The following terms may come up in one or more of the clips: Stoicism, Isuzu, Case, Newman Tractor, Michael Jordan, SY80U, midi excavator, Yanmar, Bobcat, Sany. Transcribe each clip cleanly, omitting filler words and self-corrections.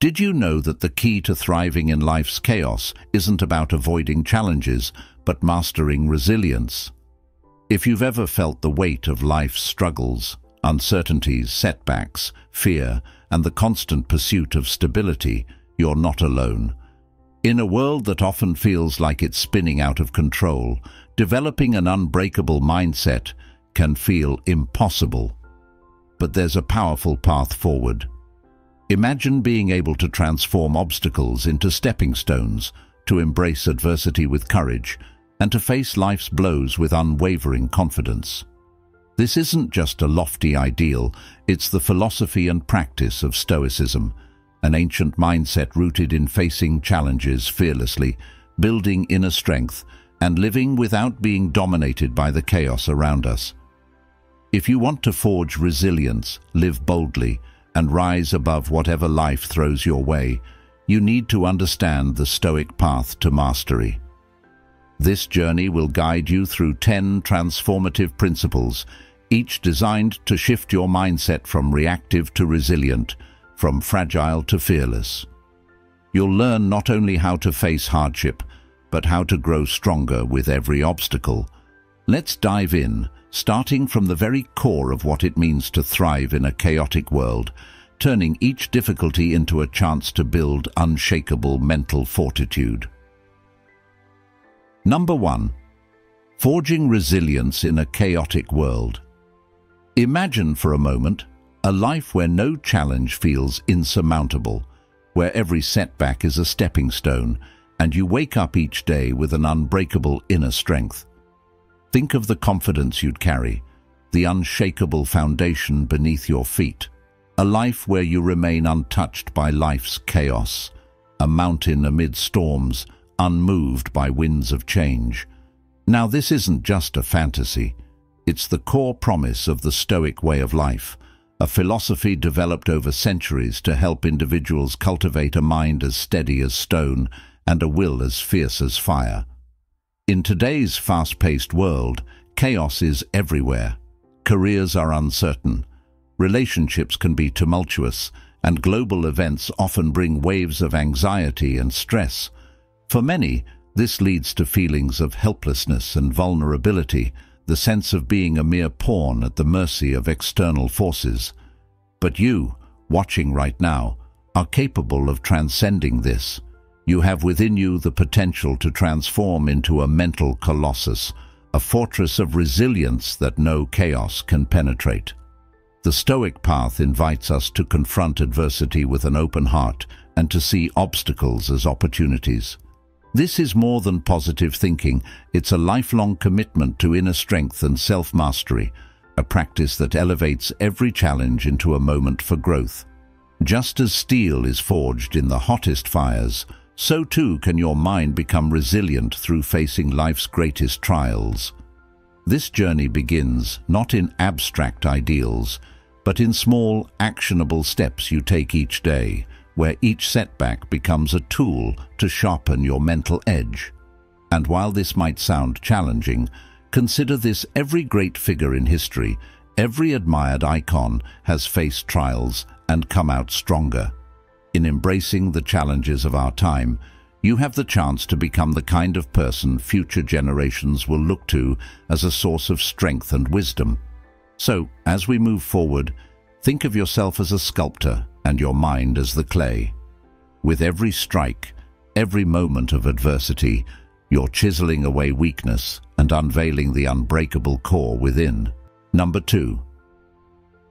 Did you know that the key to thriving in life's chaos isn't about avoiding challenges, but mastering resilience? If you've ever felt the weight of life's struggles, uncertainties, setbacks, fear, and the constant pursuit of stability, you're not alone. In a world that often feels like it's spinning out of control, developing an unbreakable mindset can feel impossible. But there's a powerful path forward. Imagine being able to transform obstacles into stepping stones, to embrace adversity with courage, and to face life's blows with unwavering confidence. This isn't just a lofty ideal, it's the philosophy and practice of Stoicism, an ancient mindset rooted in facing challenges fearlessly, building inner strength, and living without being dominated by the chaos around us. If you want to forge resilience, live boldly, and rise above whatever life throws your way, you need to understand the Stoic path to mastery. This journey will guide you through 10 transformative principles, each designed to shift your mindset from reactive to resilient, from fragile to fearless. You'll learn not only how to face hardship, but how to grow stronger with every obstacle. Let's dive in, starting from the very core of what it means to thrive in a chaotic world, turning each difficulty into a chance to build unshakable mental fortitude. Number 1. Forging resilience in a chaotic world. Imagine for a moment a life where no challenge feels insurmountable, where every setback is a stepping stone, and you wake up each day with an unbreakable inner strength. Think of the confidence you'd carry, the unshakable foundation beneath your feet, a life where you remain untouched by life's chaos, a mountain amid storms, unmoved by winds of change. Now, this isn't just a fantasy. It's the core promise of the Stoic way of life, a philosophy developed over centuries to help individuals cultivate a mind as steady as stone and a will as fierce as fire. In today's fast-paced world, chaos is everywhere. Careers are uncertain, relationships can be tumultuous, and global events often bring waves of anxiety and stress. For many, this leads to feelings of helplessness and vulnerability, the sense of being a mere pawn at the mercy of external forces. But you, watching right now, are capable of transcending this. You have within you the potential to transform into a mental colossus, a fortress of resilience that no chaos can penetrate. The Stoic path invites us to confront adversity with an open heart and to see obstacles as opportunities. This is more than positive thinking. It's a lifelong commitment to inner strength and self-mastery, a practice that elevates every challenge into a moment for growth. Just as steel is forged in the hottest fires, so too can your mind become resilient through facing life's greatest trials. This journey begins not in abstract ideals, but in small, actionable steps you take each day, where each setback becomes a tool to sharpen your mental edge. And while this might sound challenging, consider this: every great figure in history, every admired icon has faced trials and come out stronger. In embracing the challenges of our time, you have the chance to become the kind of person future generations will look to as a source of strength and wisdom. So, as we move forward, think of yourself as a sculptor and your mind as the clay. With every strike, every moment of adversity, you're chiseling away weakness and unveiling the unbreakable core within. Number 2.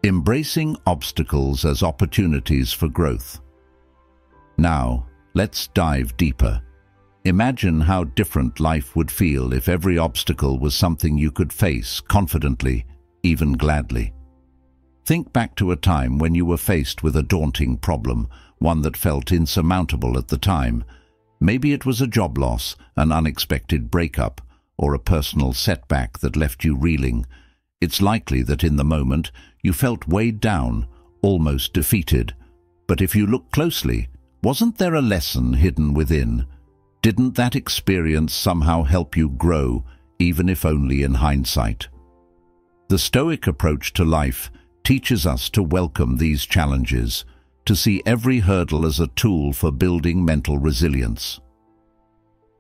Embracing obstacles as opportunities for growth. Now, let's dive deeper. Imagine how different life would feel if every obstacle was something you could face confidently, even gladly. Think back to a time when you were faced with a daunting problem, one that felt insurmountable at the time. Maybe it was a job loss, an unexpected breakup, or a personal setback that left you reeling. It's likely that in the moment, you felt weighed down, almost defeated. But if you look closely, wasn't there a lesson hidden within? Didn't that experience somehow help you grow, even if only in hindsight? The Stoic approach to life teaches us to welcome these challenges, to see every hurdle as a tool for building mental resilience.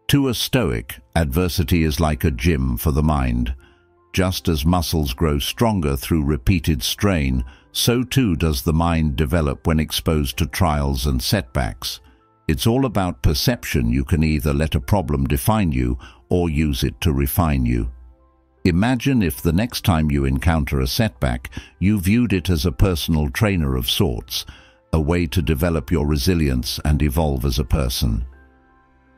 To a Stoic, adversity is like a gym for the mind. Just as muscles grow stronger through repeated strain, so too does the mind develop when exposed to trials and setbacks. It's all about perception. You can either let a problem define you or use it to refine you. Imagine if the next time you encounter a setback, you viewed it as a personal trainer of sorts, a way to develop your resilience and evolve as a person.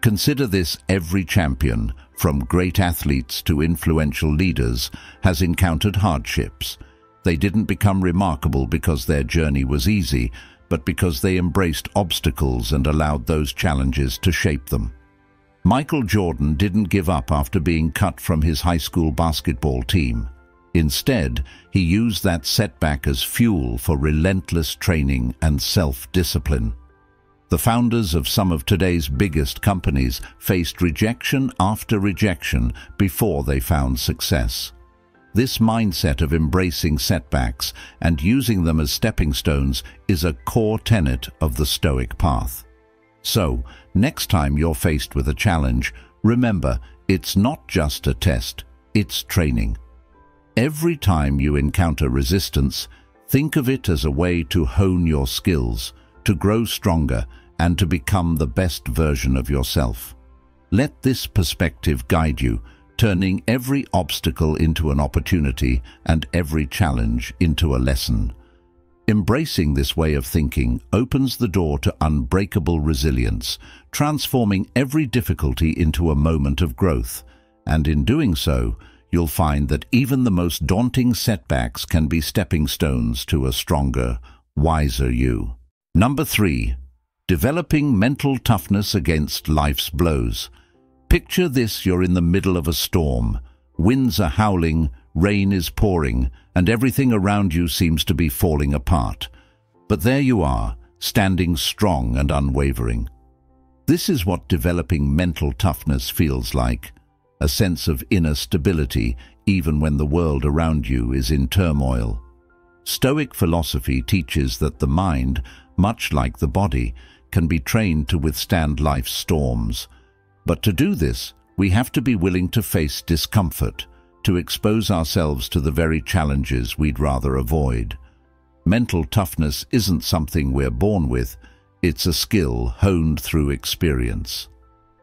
Consider this: every champion, from great athletes to influential leaders, has encountered hardships. They didn't become remarkable because their journey was easy, but because they embraced obstacles and allowed those challenges to shape them. Michael Jordan didn't give up after being cut from his high school basketball team. Instead, he used that setback as fuel for relentless training and self-discipline. The founders of some of today's biggest companies faced rejection after rejection before they found success. This mindset of embracing setbacks and using them as stepping stones is a core tenet of the Stoic path. So, next time you're faced with a challenge, remember, it's not just a test, it's training. Every time you encounter resistance, think of it as a way to hone your skills, to grow stronger, and to become the best version of yourself. Let this perspective guide you, turning every obstacle into an opportunity and every challenge into a lesson. Embracing this way of thinking opens the door to unbreakable resilience, transforming every difficulty into a moment of growth. And in doing so, you'll find that even the most daunting setbacks can be stepping stones to a stronger, wiser you. Number 3. Developing mental toughness against life's blows. Picture this: you're in the middle of a storm. Winds are howling, rain is pouring, and everything around you seems to be falling apart. But there you are, standing strong and unwavering. This is what developing mental toughness feels like: a sense of inner stability, even when the world around you is in turmoil. Stoic philosophy teaches that the mind, much like the body, can be trained to withstand life's storms. But to do this, we have to be willing to face discomfort, to expose ourselves to the very challenges we'd rather avoid. Mental toughness isn't something we're born with, it's a skill honed through experience.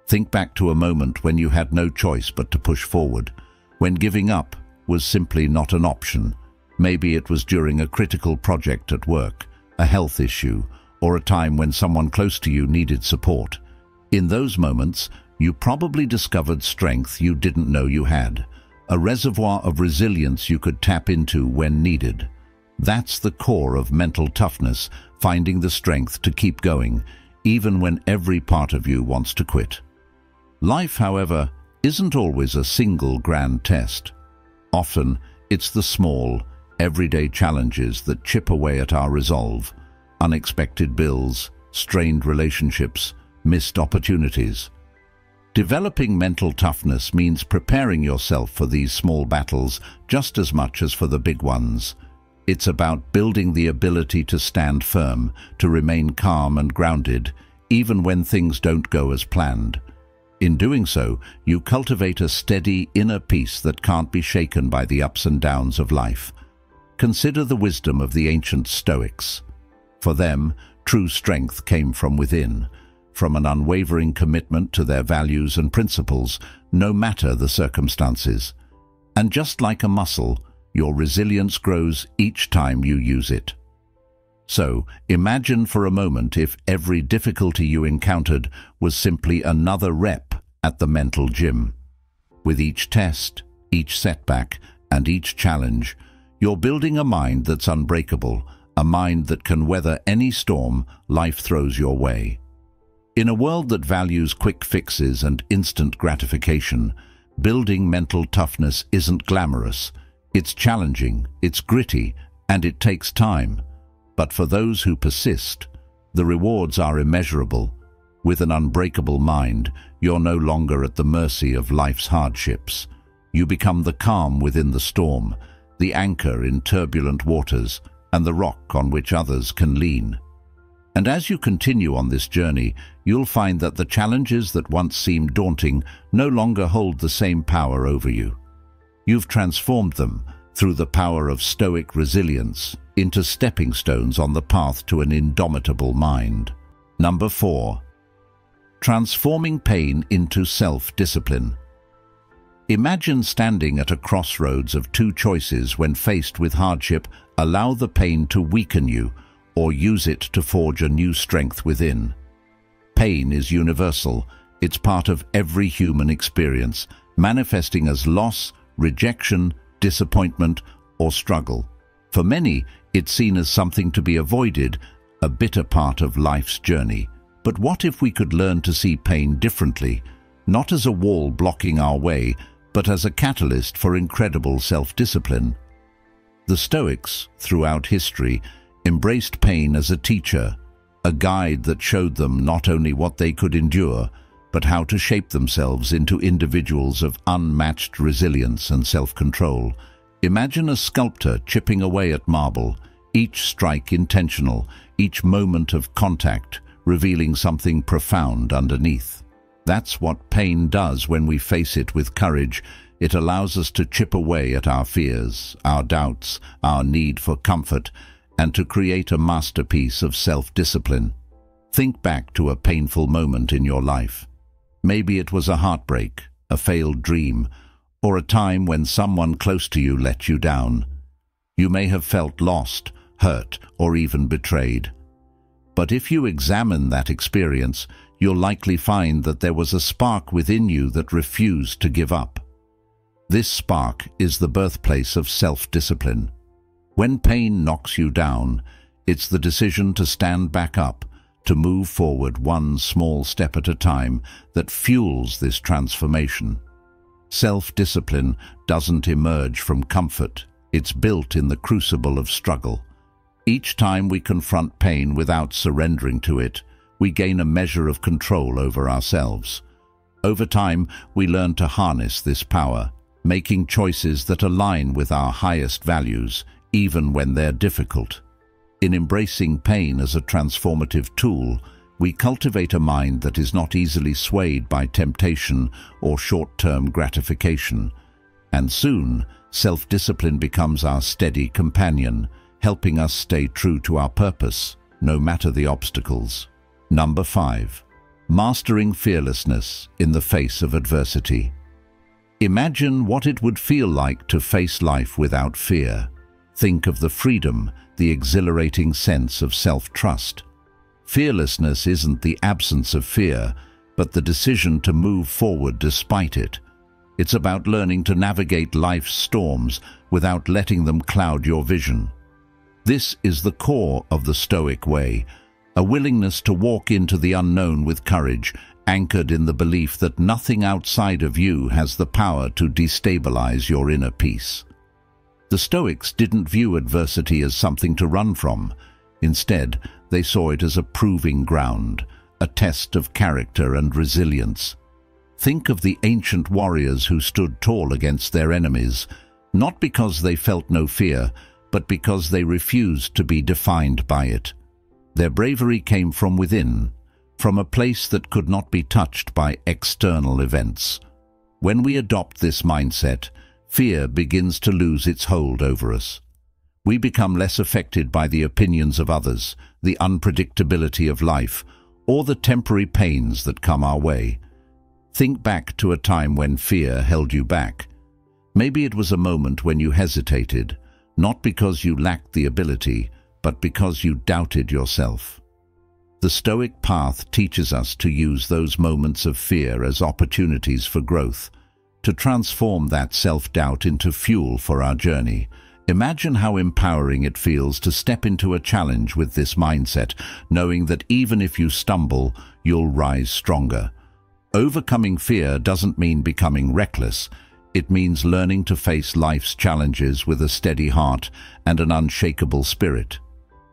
Think back to a moment when you had no choice but to push forward, when giving up was simply not an option. Maybe it was during a critical project at work, a health issue, or a time when someone close to you needed support. In those moments, you probably discovered strength you didn't know you had, a reservoir of resilience you could tap into when needed. That's the core of mental toughness: finding the strength to keep going, even when every part of you wants to quit. Life, however, isn't always a single grand test. Often, it's the small, everyday challenges that chip away at our resolve: unexpected bills, strained relationships, missed opportunities. Developing mental toughness means preparing yourself for these small battles just as much as for the big ones. It's about building the ability to stand firm, to remain calm and grounded, even when things don't go as planned. In doing so, you cultivate a steady inner peace that can't be shaken by the ups and downs of life. Consider the wisdom of the ancient Stoics. For them, true strength came from within, from an unwavering commitment to their values and principles, no matter the circumstances. And just like a muscle, your resilience grows each time you use it. So, imagine for a moment if every difficulty you encountered was simply another rep at the mental gym. With each test, each setback, and each challenge, you're building a mind that's unbreakable, a mind that can weather any storm life throws your way. In a world that values quick fixes and instant gratification, building mental toughness isn't glamorous. It's challenging, it's gritty, and it takes time. But for those who persist, the rewards are immeasurable. With an unbreakable mind, you're no longer at the mercy of life's hardships. You become the calm within the storm, the anchor in turbulent waters, and the rock on which others can lean. And as you continue on this journey, you'll find that the challenges that once seemed daunting no longer hold the same power over you. You've transformed them through the power of Stoic resilience into stepping stones on the path to an indomitable mind. Number 4. Transforming pain into self-discipline. Imagine standing at a crossroads of two choices when faced with hardship. Allow the pain to weaken you, or use it to forge a new strength within. Pain is universal. It's part of every human experience, manifesting as loss, rejection, disappointment, or struggle. For many, it's seen as something to be avoided, a bitter part of life's journey. But what if we could learn to see pain differently, not as a wall blocking our way, but as a catalyst for incredible self-discipline? The Stoics, throughout history, embraced pain as a teacher, a guide that showed them not only what they could endure, but how to shape themselves into individuals of unmatched resilience and self-control. Imagine a sculptor chipping away at marble, each strike intentional, each moment of contact revealing something profound underneath. That's what pain does when we face it with courage. It allows us to chip away at our fears, our doubts, our need for comfort, and to create a masterpiece of self-discipline. Think back to a painful moment in your life. Maybe it was a heartbreak, a failed dream, or a time when someone close to you let you down. You may have felt lost, hurt, or even betrayed. But if you examine that experience, you'll likely find that there was a spark within you that refused to give up. This spark is the birthplace of self-discipline. When pain knocks you down, it's the decision to stand back up, to move forward one small step at a time, that fuels this transformation. Self-discipline doesn't emerge from comfort. It's built in the crucible of struggle. Each time we confront pain without surrendering to it, we gain a measure of control over ourselves. Over time, we learn to harness this power, making choices that align with our highest values, even when they're difficult. In embracing pain as a transformative tool, we cultivate a mind that is not easily swayed by temptation or short-term gratification. And soon, self-discipline becomes our steady companion, helping us stay true to our purpose, no matter the obstacles. Number 5. Mastering fearlessness in the face of adversity. Imagine what it would feel like to face life without fear. Think of the freedom, the exhilarating sense of self-trust. Fearlessness isn't the absence of fear, but the decision to move forward despite it. It's about learning to navigate life's storms without letting them cloud your vision. This is the core of the Stoic way, a willingness to walk into the unknown with courage, anchored in the belief that nothing outside of you has the power to destabilize your inner peace. The Stoics didn't view adversity as something to run from. Instead, they saw it as a proving ground, a test of character and resilience. Think of the ancient warriors who stood tall against their enemies, not because they felt no fear, but because they refused to be defined by it. Their bravery came from within, from a place that could not be touched by external events. When we adopt this mindset, fear begins to lose its hold over us. We become less affected by the opinions of others, the unpredictability of life, or the temporary pains that come our way. Think back to a time when fear held you back. Maybe it was a moment when you hesitated, not because you lacked the ability, but because you doubted yourself. The Stoic path teaches us to use those moments of fear as opportunities for growth, to transform that self-doubt into fuel for our journey. Imagine how empowering it feels to step into a challenge with this mindset, knowing that even if you stumble, you'll rise stronger. Overcoming fear doesn't mean becoming reckless. It means learning to face life's challenges with a steady heart and an unshakable spirit.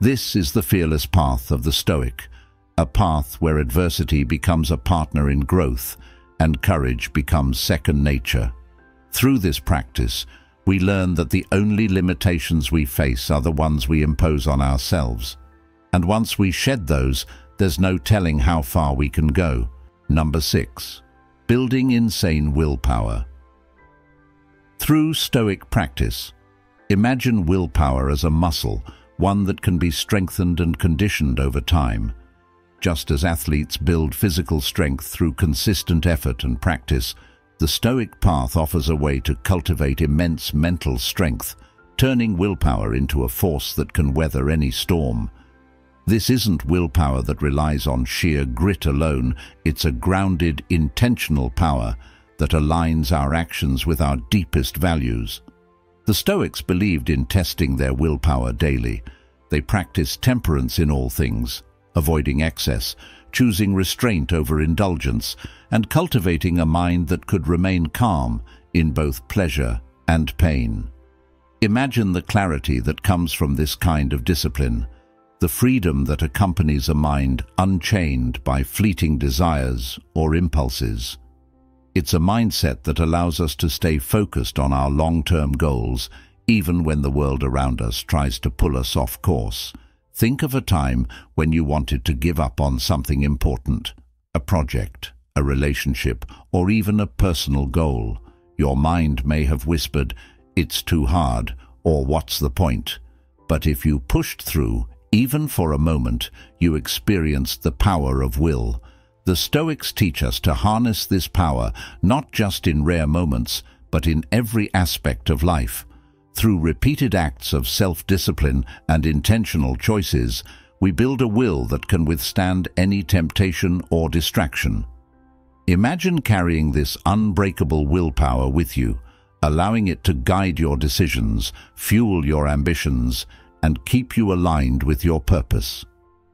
This is the fearless path of the Stoic, a path where adversity becomes a partner in growth, and courage becomes second nature. Through this practice, we learn that the only limitations we face are the ones we impose on ourselves. And once we shed those, there's no telling how far we can go. Number 6. Building insane willpower. Through Stoic practice, imagine willpower as a muscle, one that can be strengthened and conditioned over time. Just as athletes build physical strength through consistent effort and practice, the Stoic path offers a way to cultivate immense mental strength, turning willpower into a force that can weather any storm. This isn't willpower that relies on sheer grit alone, it's a grounded, intentional power that aligns our actions with our deepest values. The Stoics believed in testing their willpower daily. They practiced temperance in all things, avoiding excess, choosing restraint over indulgence, and cultivating a mind that could remain calm in both pleasure and pain. Imagine the clarity that comes from this kind of discipline, the freedom that accompanies a mind unchained by fleeting desires or impulses. It's a mindset that allows us to stay focused on our long-term goals, even when the world around us tries to pull us off course. Think of a time when you wanted to give up on something important, a project, a relationship, or even a personal goal. Your mind may have whispered, "It's too hard," or "What's the point?" But if you pushed through, even for a moment, you experienced the power of will. The Stoics teach us to harness this power not just in rare moments, but in every aspect of life. Through repeated acts of self-discipline and intentional choices, we build a will that can withstand any temptation or distraction. Imagine carrying this unbreakable willpower with you, allowing it to guide your decisions, fuel your ambitions, and keep you aligned with your purpose.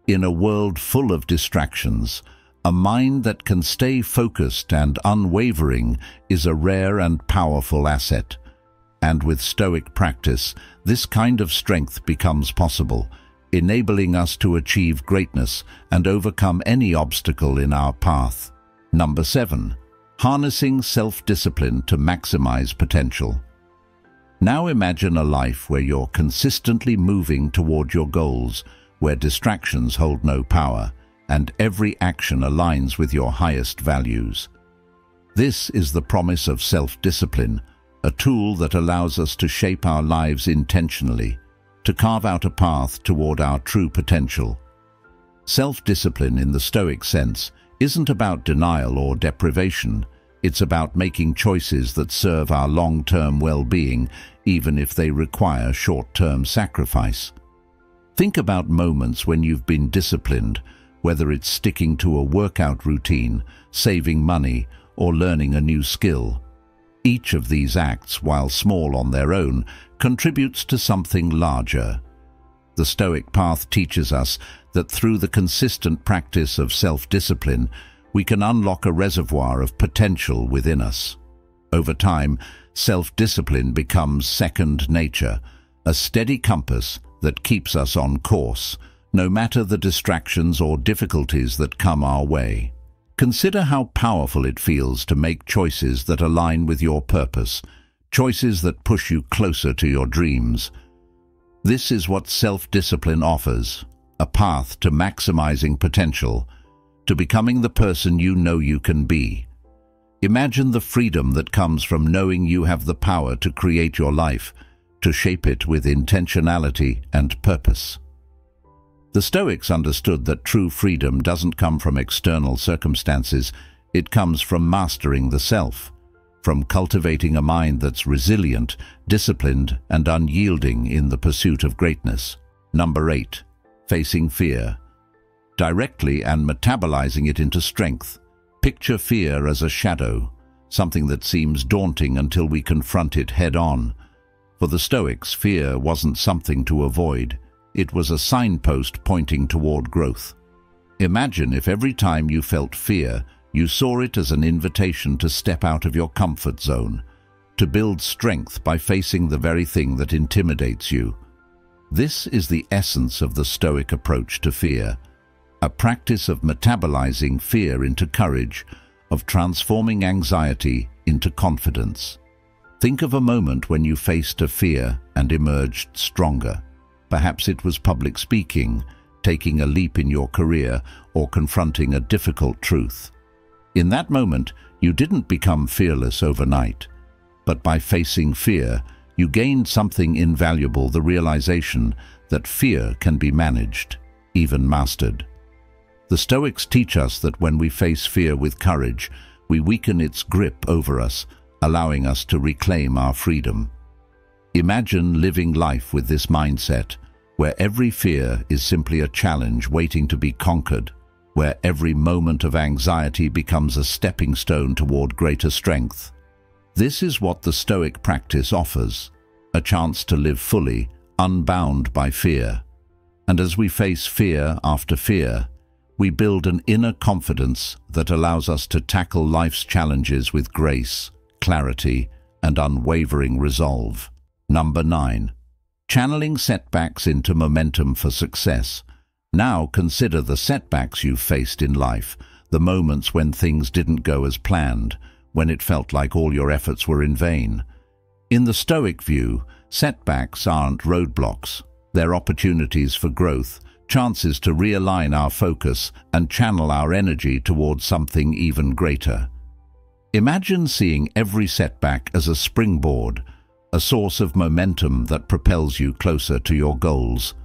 In a world full of distractions, a mind that can stay focused and unwavering is a rare and powerful asset. And with Stoic practice, this kind of strength becomes possible, enabling us to achieve greatness and overcome any obstacle in our path. Number 7. Harnessing self-discipline to maximize potential. Now imagine a life where you're consistently moving toward your goals, where distractions hold no power, and every action aligns with your highest values. This is the promise of self-discipline, a tool that allows us to shape our lives intentionally, to carve out a path toward our true potential. Self-discipline in the Stoic sense isn't about denial or deprivation. It's about making choices that serve our long-term well-being, even if they require short-term sacrifice. Think about moments when you've been disciplined, whether it's sticking to a workout routine, saving money, or learning a new skill. Each of these acts, while small on their own, contributes to something larger. The Stoic path teaches us that through the consistent practice of self-discipline, we can unlock a reservoir of potential within us. Over time, self-discipline becomes second nature, a steady compass that keeps us on course, no matter the distractions or difficulties that come our way. Consider how powerful it feels to make choices that align with your purpose, choices that push you closer to your dreams. This is what self-discipline offers, a path to maximizing potential, to becoming the person you know you can be. Imagine the freedom that comes from knowing you have the power to create your life, to shape it with intentionality and purpose. The Stoics understood that true freedom doesn't come from external circumstances, it comes from mastering the self, from cultivating a mind that's resilient, disciplined, and unyielding in the pursuit of greatness. Number 8. Facing fear directly and metabolizing it into strength. Picture fear as a shadow, something that seems daunting until we confront it head-on. For the Stoics, fear wasn't something to avoid. It was a signpost pointing toward growth. Imagine if every time you felt fear, you saw it as an invitation to step out of your comfort zone, to build strength by facing the very thing that intimidates you. This is the essence of the Stoic approach to fear, a practice of metabolizing fear into courage, of transforming anxiety into confidence. Think of a moment when you faced a fear and emerged stronger. Perhaps it was public speaking, taking a leap in your career, or confronting a difficult truth. In that moment, you didn't become fearless overnight, but by facing fear, you gained something invaluable, the realization that fear can be managed, even mastered. The Stoics teach us that when we face fear with courage, we weaken its grip over us, allowing us to reclaim our freedom. Imagine living life with this mindset, where every fear is simply a challenge waiting to be conquered, where every moment of anxiety becomes a stepping stone toward greater strength. This is what the Stoic practice offers, a chance to live fully, unbound by fear. And as we face fear after fear, we build an inner confidence that allows us to tackle life's challenges with grace, clarity, and unwavering resolve. Number 9. Channeling setbacks into momentum for success. Now consider the setbacks you've faced in life, the moments when things didn't go as planned, when it felt like all your efforts were in vain. In the Stoic view, setbacks aren't roadblocks. They're opportunities for growth, chances to realign our focus and channel our energy towards something even greater. Imagine seeing every setback as a springboard, a source of momentum that propels you closer to your goals.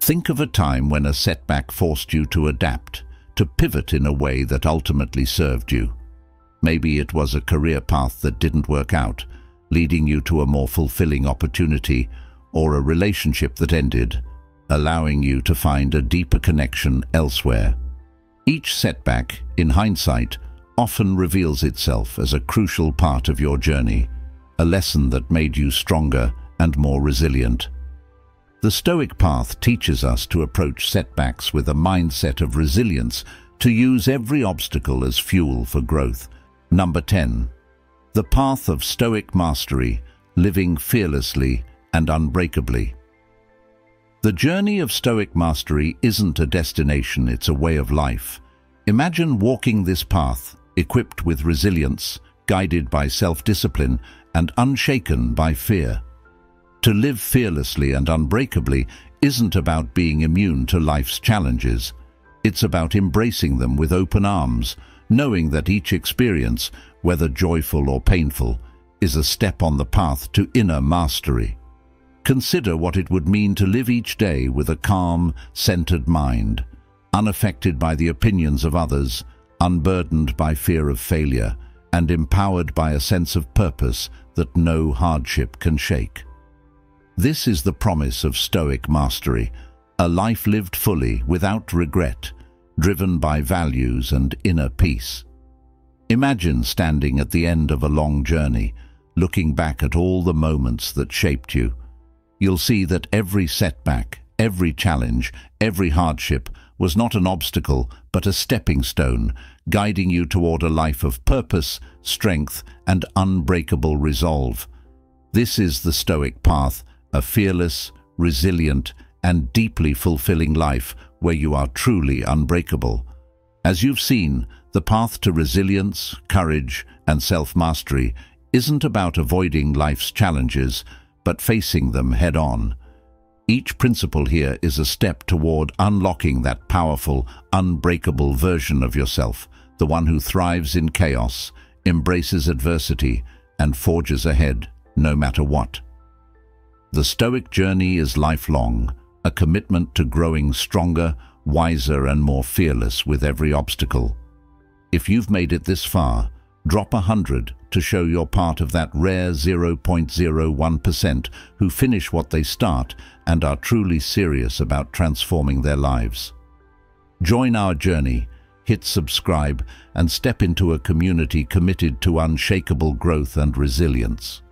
Think of a time when a setback forced you to adapt, to pivot in a way that ultimately served you. Maybe it was a career path that didn't work out, leading you to a more fulfilling opportunity, or a relationship that ended, allowing you to find a deeper connection elsewhere. Each setback, in hindsight, often reveals itself as a crucial part of your journey, a lesson that made you stronger and more resilient. The Stoic path teaches us to approach setbacks with a mindset of resilience, to use every obstacle as fuel for growth. Number 10. The path of Stoic mastery, living fearlessly and unbreakably. The journey of Stoic mastery isn't a destination, it's a way of life. Imagine walking this path, equipped with resilience, guided by self-discipline, and unshaken by fear. To live fearlessly and unbreakably isn't about being immune to life's challenges. It's about embracing them with open arms, knowing that each experience, whether joyful or painful, is a step on the path to inner mastery. Consider what it would mean to live each day with a calm, centered mind, unaffected by the opinions of others, unburdened by fear of failure, and empowered by a sense of purpose that no hardship can shake. This is the promise of Stoic mastery, a life lived fully without regret, driven by values and inner peace. Imagine standing at the end of a long journey, looking back at all the moments that shaped you. You'll see that every setback, every challenge, every hardship was not an obstacle but a stepping stone, guiding you toward a life of purpose, strength, and unbreakable resolve. This is the Stoic path, a fearless, resilient, and deeply fulfilling life where you are truly unbreakable. As you've seen, the path to resilience, courage, and self-mastery isn't about avoiding life's challenges, but facing them head-on. Each principle here is a step toward unlocking that powerful, unbreakable version of yourself, the one who thrives in chaos, embraces adversity, and forges ahead no matter what. The Stoic journey is lifelong, a commitment to growing stronger, wiser, and more fearless with every obstacle. If you've made it this far, drop 100 to show you're part of that rare 0.01% who finish what they start and are truly serious about transforming their lives. Join our journey, hit subscribe, and step into a community committed to unshakable growth and resilience.